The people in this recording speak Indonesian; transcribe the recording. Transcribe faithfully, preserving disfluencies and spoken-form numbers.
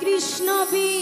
Krishna be